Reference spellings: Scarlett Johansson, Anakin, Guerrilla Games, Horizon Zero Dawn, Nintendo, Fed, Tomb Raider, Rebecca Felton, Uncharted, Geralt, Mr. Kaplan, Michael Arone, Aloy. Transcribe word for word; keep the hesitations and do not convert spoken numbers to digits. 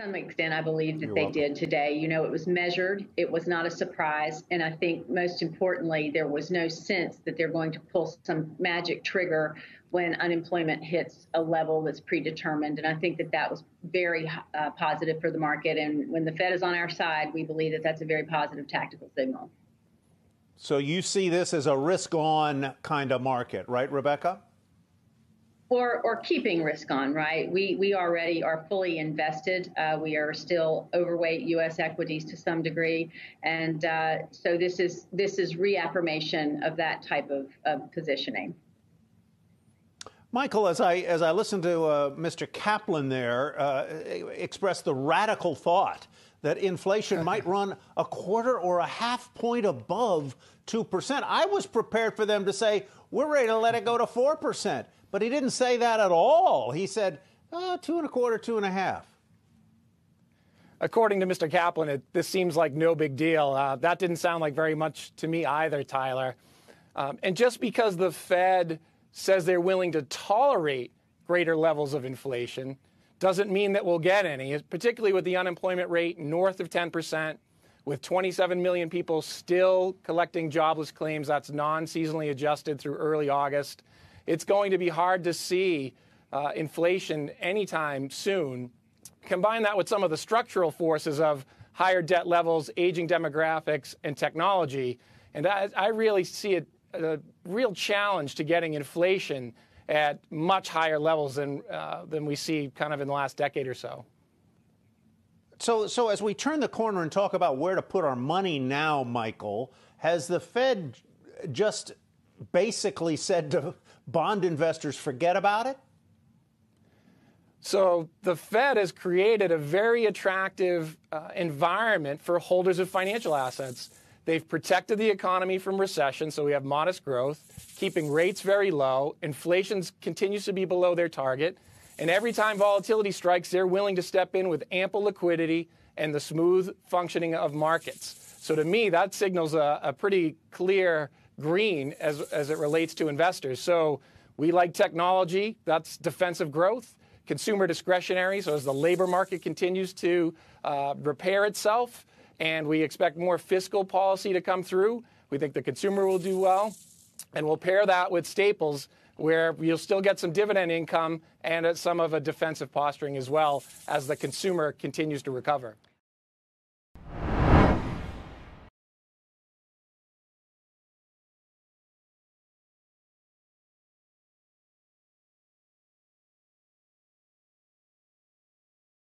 some extent, I believe that You're they welcome. did today. You know, it was measured. It was not a surprise. And I think most importantly, there was no sense that they're going to pull some magic trigger when unemployment hits a level that's predetermined. And I think that that was very uh, positive for the market. And when the Fed is on our side, we believe that that's a very positive tactical signal. So you see this as a risk-on kind of market, right, Rebecca? Or, or keeping risk on, right? We, we already are fully invested. Uh, we are still overweight U S equities to some degree. And uh, so this is, this is reaffirmation of that type of, of positioning. Michael, as I, as I listened to uh, Mister Kaplan there uh, express the radical thought that inflation might run a quarter or a half point above two percent, I was prepared for them to say, we're ready to let it go to four percent. But he didn't say that at all. He said, oh, two and a quarter, two and a half. According to Mister Kaplan, it, this seems like no big deal. Uh, that didn't sound like very much to me either, Tyler. Um, and just because the Fed says they're willing to tolerate greater levels of inflation doesn't mean that we'll get any, particularly with the unemployment rate north of ten percent, with twenty-seven million people still collecting jobless claims. That's non-seasonally adjusted through early August. It's going to be hard to see uh, inflation anytime soon. Combine that with some of the structural forces of higher debt levels, aging demographics, and technology. And I, I really see it, a real challenge to getting inflation at much higher levels than, uh, than we see kind of in the last decade or so. So, so as we turn the corner and talk about where to put our money now, Michael, has the Fed just basically said to bond investors, forget about it? So the Fed has created a very attractive uh, environment for holders of financial assets. They've protected the economy from recession, so we have modest growth, keeping rates very low. Inflation continues to be below their target. And every time volatility strikes, they're willing to step in with ample liquidity and the smooth functioning of markets. So to me, that signals a, a pretty clear green as, as it relates to investors. So we like technology, that's defensive growth, consumer discretionary, so as the labor market continues to uh, repair itself, and we expect more fiscal policy to come through, we think the consumer will do well, and we'll pair that with staples where you'll still get some dividend income and some of a defensive posturing as well as the consumer continues to recover.